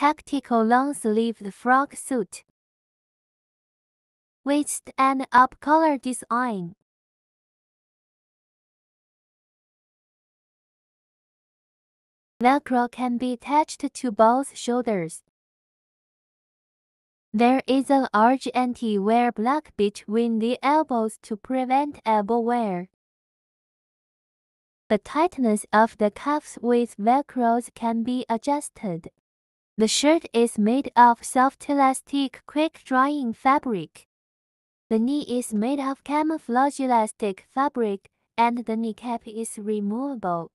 tactical long-sleeved frock suit, waist and up-collar design. Velcro can be attached to both shoulders. There is an large anti-wear block between the elbows to prevent elbow wear. The tightness of the cuffs with Velcros can be adjusted. The shirt is made of soft elastic quick-drying fabric. The knee is made of camouflage elastic fabric, and the kneecap is removable.